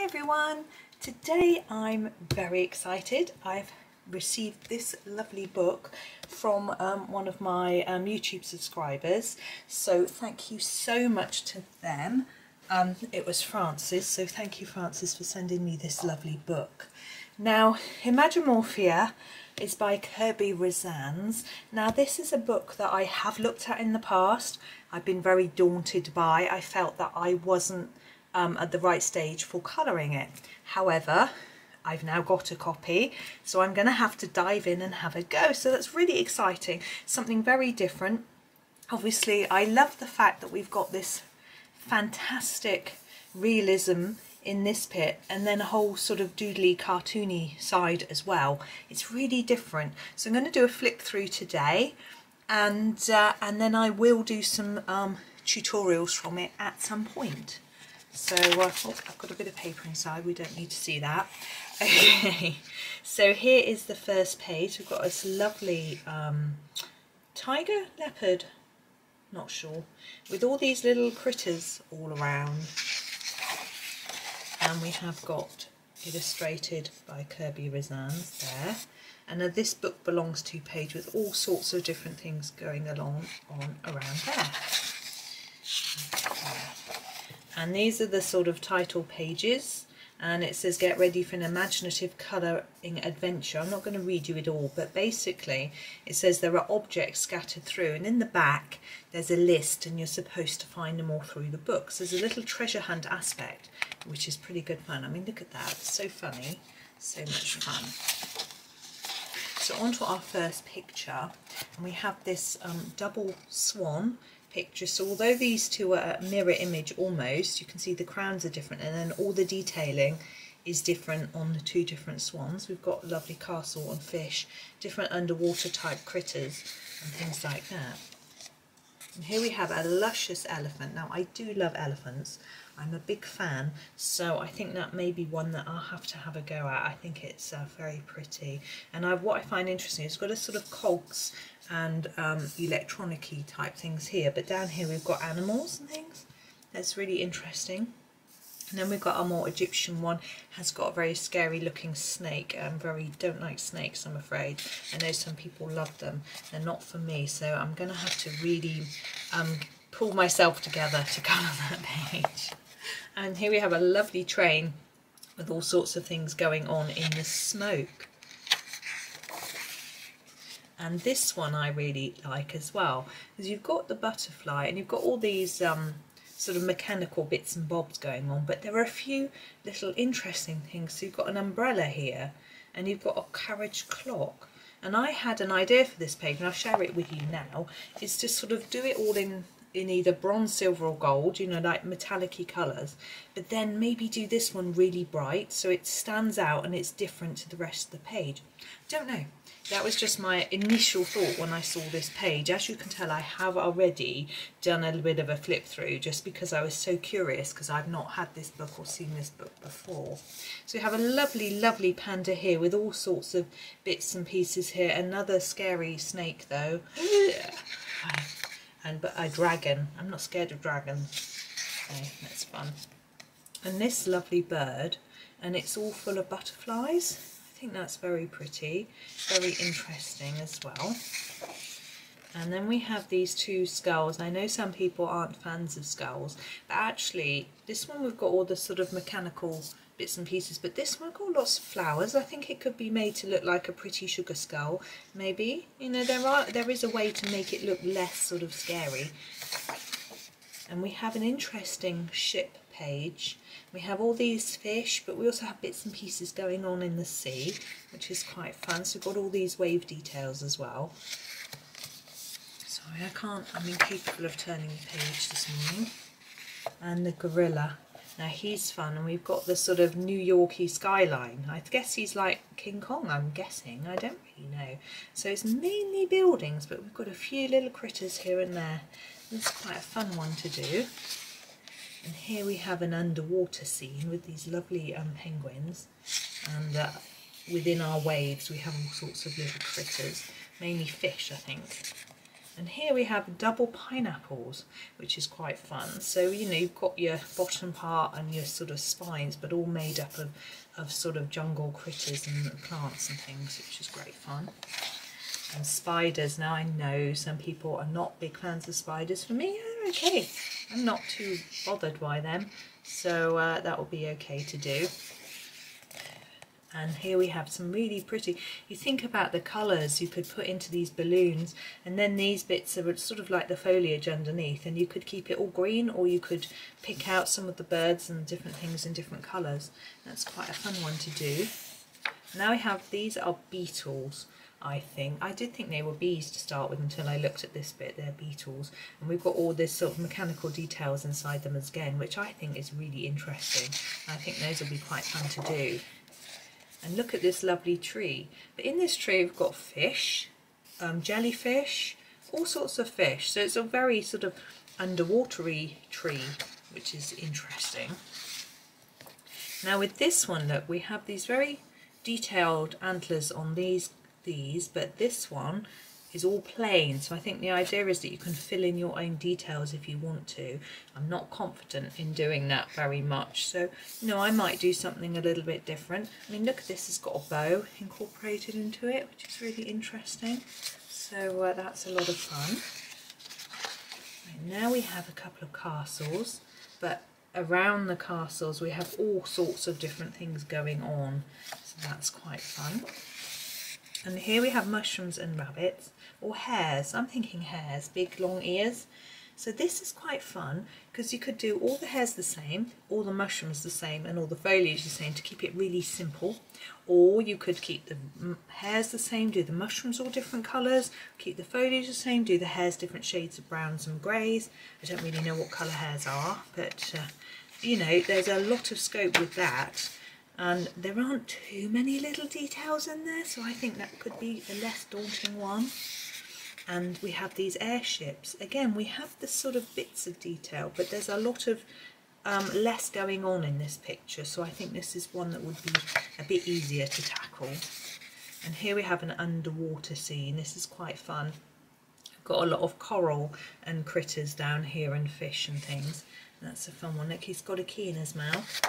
Hi everyone, today I'm very excited. I've received this lovely book from one of my YouTube subscribers, so thank you so much to them. It was Frances, so thank you Frances for sending me this lovely book. Now, Imagimorphia is by Kerby Rosanes. Now this is a book that I have looked at in the past. I've been very daunted by. I felt that I wasn't at the right stage for colouring it. However, I've now got a copy, so I'm going to have to dive in and have a go. So that's really exciting, something very different. Obviously, I love the fact that we've got this fantastic realism in this bit, and then a whole sort of doodly cartoony side as well. It's really different. So I'm going to do a flip through today, and then I will do some tutorials from it at some point. So I've got a bit of paper inside, we don't need to see that. Okay, so here is the first page. We've got this lovely tiger, leopard, not sure, with all these little critters all around. And we have got illustrated by Kerby Rosanes there. And now this book belongs to page with all sorts of different things going along on around there. And these are the sort of title pages, and it says get ready for an imaginative colouring adventure. I'm not going to read you it all, but basically it says there are objects scattered through, and in the back there's a list and you're supposed to find them all through the book. So there's a little treasure hunt aspect, which is pretty good fun. I mean, look at that, it's so funny, so much fun. So onto our first picture, and we have this double swan picture. So although these two are a mirror image almost, you can see the crowns are different, and then all the detailing is different on the two different swans. We've got lovely castle and fish, different underwater type critters and things like that. And here we have a luscious elephant. Now I do love elephants, I'm a big fan, so I think that may be one that I'll have to have a go at. I think it's very pretty, and what I find interesting is it's got a sort of cogs and electronic-y type things here, but down here we've got animals and things. That's really interesting. And then we've got our more Egyptian one, has got a very scary looking snake. I very don't like snakes, I'm afraid. I know some people love them, they're not for me, so I'm going to have to really pull myself together to colour that page. And here we have a lovely train with all sorts of things going on in the smoke. And this one I really like as well, because you've got the butterfly and you've got all these sort of mechanical bits and bobs going on, but there are a few little interesting things. So you've got an umbrella here, and you've got a carriage clock. And I had an idea for this page, and I'll share it with you now, is to sort of do it all in either bronze, silver or gold, you know, like metallic-y colours, but then maybe do this one really bright so it stands out and it's different to the rest of the page. Don't know. That was just my initial thought when I saw this page. As you can tell, I have already done a little bit of a flip through just because I was so curious, because I've not had this book or seen this book before. So we have a lovely, lovely panda here with all sorts of bits and pieces here. Another scary snake though. And but a dragon. I'm not scared of dragons. Okay, that's fun. And this lovely bird, and it's all full of butterflies. I think that's very pretty, very interesting as well. And then we have these two skulls. I know some people aren't fans of skulls, but actually this one we've got all the sort of mechanical bits and pieces, but this one got lots of flowers. I think it could be made to look like a pretty sugar skull, maybe. You know, there is a way to make it look less sort of scary. And we have an interesting ship page. We have all these fish, but we also have bits and pieces going on in the sea, which is quite fun. So we've got all these wave details as well. Sorry, I'm incapable of turning the page this morning. And the gorilla. Now he's fun, and we've got the sort of New York-y skyline. I guess he's like King Kong, I'm guessing. I don't really know. So it's mainly buildings, but we've got a few little critters here and there. It's quite a fun one to do. And here we have an underwater scene with these lovely penguins, and within our waves we have all sorts of little critters, mainly fish I think. And here we have double pineapples, which is quite fun. So, you know, you've got your bottom part and your sort of spines, but all made up of sort of jungle critters and plants and things, which is great fun. And spiders. Now, I know some people are not big fans of spiders. For me, they're okay. I'm not too bothered by them. So that will be okay to do. And here we have some really pretty, you think about the colours you could put into these balloons, and then these bits are sort of like the foliage underneath, and you could keep it all green, or you could pick out some of the birds and different things in different colours. That's quite a fun one to do. Now we have, these are beetles, I think. I did think they were bees to start with until I looked at this bit. They're beetles, and we've got all this sort of mechanical details inside them again, which I think is really interesting. I think those will be quite fun to do. And look at this lovely tree. But in this tree we've got fish, jellyfish, all sorts of fish. So it's a very sort of underwatery tree, which is interesting. Now with this one, look, we have these very detailed antlers on these, but this one is all plain. So I think the idea is that you can fill in your own details if you want to. I'm not confident in doing that very much, so you know, I might do something a little bit different. I mean, look, this has got a bow incorporated into it, which is really interesting. So that's a lot of fun. Right, now we have a couple of castles, but around the castles we have all sorts of different things going on, so that's quite fun. And here we have mushrooms and rabbits, or hares. I'm thinking hares, big long ears. So this is quite fun because you could do all the hares the same, all the mushrooms the same, and all the foliage the same to keep it really simple. Or you could keep the hares the same, do the mushrooms all different colours, keep the foliage the same, do the hares different shades of browns and greys. I don't really know what colour hares are, but you know, there's a lot of scope with that. And there aren't too many little details in there, so I think that could be a less daunting one. And we have these airships. Again, we have the sort of bits of detail, but there's a lot of less going on in this picture, so I think this is one that would be a bit easier to tackle. And here we have an underwater scene. This is quite fun. We've got a lot of coral and critters down here and fish and things. And that's a fun one. Look, he's got a key in his mouth.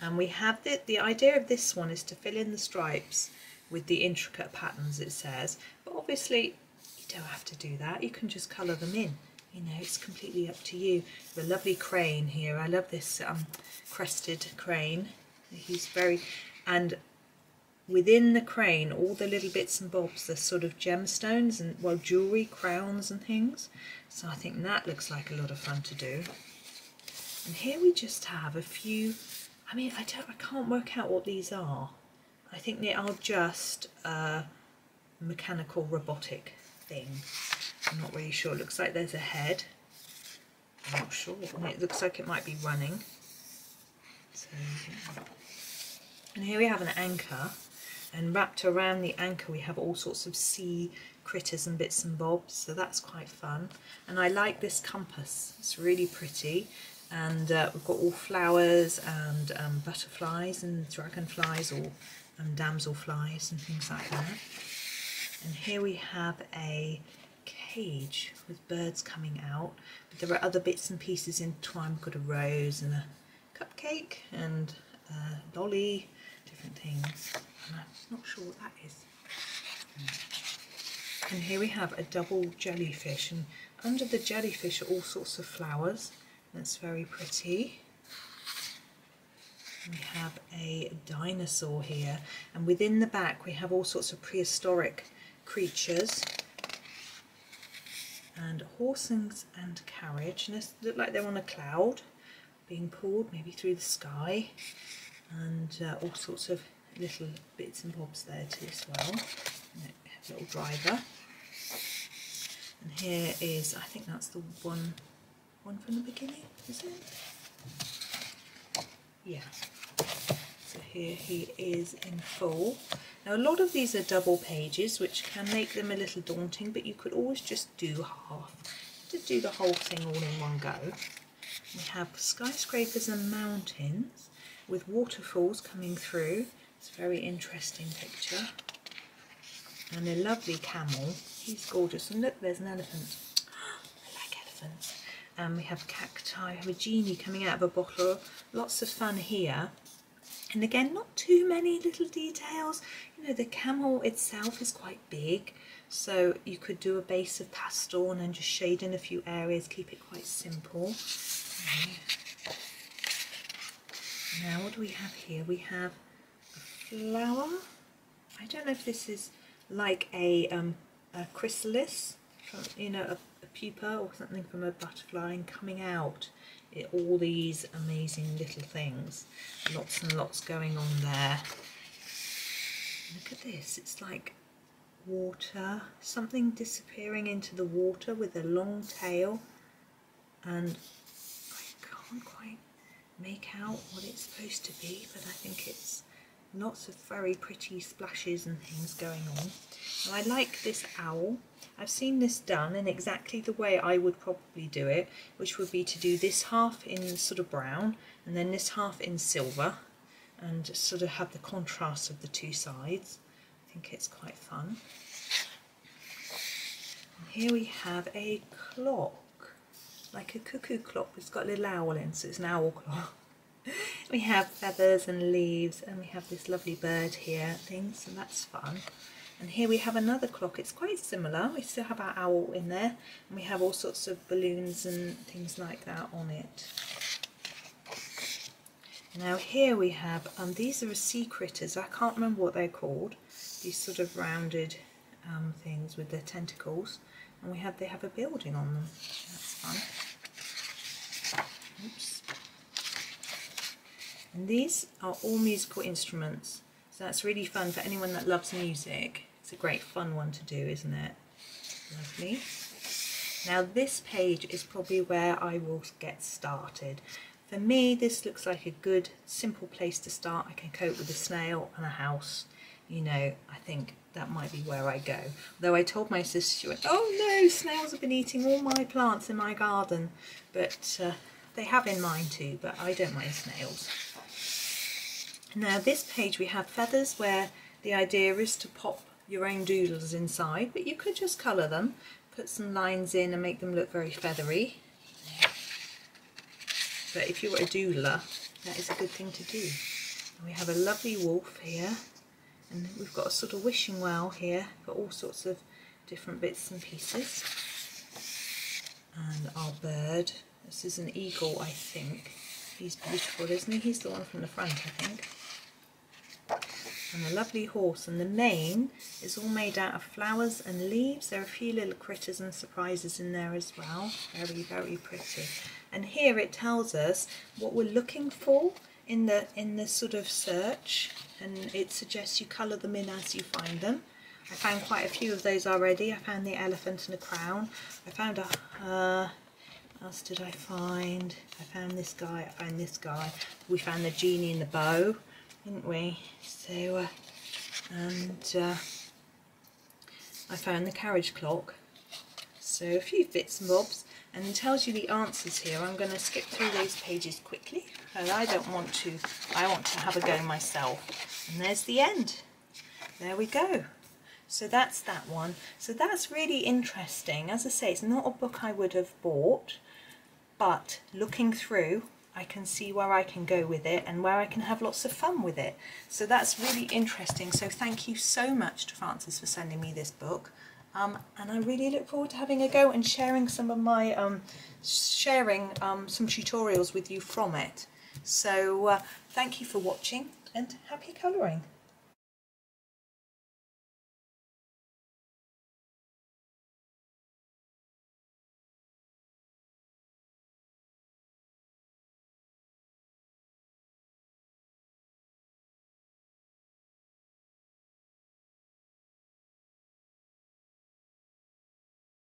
And we have the idea of this one is to fill in the stripes with the intricate patterns, it says. But obviously you don't have to do that. You can just colour them in. You know, it's completely up to you. The lovely crane here. I love this crested crane. He's very... And within the crane, all the little bits and bobs are sort of gemstones and, well, jewellery, crowns and things. So I think that looks like a lot of fun to do. And here we just have a few... I mean, I can't work out what these are. I think they are just a mechanical robotic thing. I'm not really sure. It looks like there's a head. I'm not sure. And it looks like it might be running. So, yeah. And here we have an anchor. And wrapped around the anchor we have all sorts of sea critters and bits and bobs. So that's quite fun. And I like this compass. It's really pretty. And we've got all flowers and butterflies and dragonflies or damselflies and things like that. And here we have a cage with birds coming out. But there are other bits and pieces entwined. We've got a rose and a cupcake and a lolly, different things. And I'm not sure what that is. And here we have a double jellyfish. And under the jellyfish are all sorts of flowers. That's very pretty. We have a dinosaur here, and within the back we have all sorts of prehistoric creatures. And horses and carriage, and they look like they're on a cloud being pulled maybe through the sky, and all sorts of little bits and bobs there too as well. And a little driver. And here is, I think that's the one from the beginning, is it? Yeah. So here he is in full. Now a lot of these are double pages, which can make them a little daunting, but you could always just do half. Just do the whole thing all in one go. We have skyscrapers and mountains with waterfalls coming through. It's a very interesting picture. and a lovely camel. He's gorgeous. And look, there's an elephant. I like elephants. And we have cacti, we have a genie coming out of a bottle. Lots of fun here. And again, not too many little details. You know, the camel itself is quite big, so you could do a base of pastel and then just shade in a few areas, keep it quite simple. Now what do we have here? We have a flower. I don't know if this is like a chrysalis, you know, a pupa or something from a butterfly, and coming out all these amazing little things. Lots and lots going on there. Look at this, it's like water, something disappearing into the water with a long tail, and I can't quite make out what it's supposed to be, but I think it's lots of very pretty splashes and things going on. And I like this owl. I've seen this done in exactly the way I would probably do it, which would be to do this half in sort of brown and then this half in silver, and just sort of have the contrast of the two sides. I think it's quite fun. And here we have a clock, like a cuckoo clock. It's got a little owl in, so it's an owl clock. We have feathers and leaves, and we have this lovely bird here thing, so that's fun. And here we have another clock. It's quite similar. We still have our owl in there, and we have all sorts of balloons and things like that on it. Now here we have, these are a sea critters. I can't remember what they're called. These sort of rounded things with their tentacles, and they have a building on them. That's fun. Oops. And these are all musical instruments, so that's really fun for anyone that loves music. It's a great fun one to do, isn't it? Lovely. Now this page is probably where I will get started. For me, this looks like a good, simple place to start. I can cope with a snail and a house. You know, I think that might be where I go. Though I told my sister, she went, "Oh no, snails have been eating all my plants in my garden." But they have in mine too, but I don't mind snails. Now this page we have feathers, where the idea is to pop your own doodles inside, but you could just colour them, put some lines in and make them look very feathery. But if you were a doodler, that is a good thing to do. And we have a lovely wolf here, and we've got a sort of wishing well here for all sorts of different bits and pieces. And our bird, this is an eagle, I think. He's beautiful, isn't he? He's the one from the front, I think. And a lovely horse, and the mane is all made out of flowers and leaves. There are a few little critters and surprises in there as well. Very, very pretty. And here it tells us what we're looking for in the sort of search, and it suggests you colour them in as you find them. I found quite a few of those already. I found the elephant and the crown. I found a what else did I find? I found this guy, I found this guy. We found the genie and the bow, didn't we? So, I found the carriage clock. So a few bits and bobs, and it tells you the answers here. I'm going to skip through those pages quickly, and I don't want to, I want to have a go myself. And there's the end. There we go. So that's that one. So that's really interesting. As I say, it's not a book I would have bought, but looking through, I can see where I can go with it and where I can have lots of fun with it. So that's really interesting. So thank you so much to Frances for sending me this book. And I really look forward to having a go and sharing some of my, some tutorials with you from it. So thank you for watching, and happy colouring.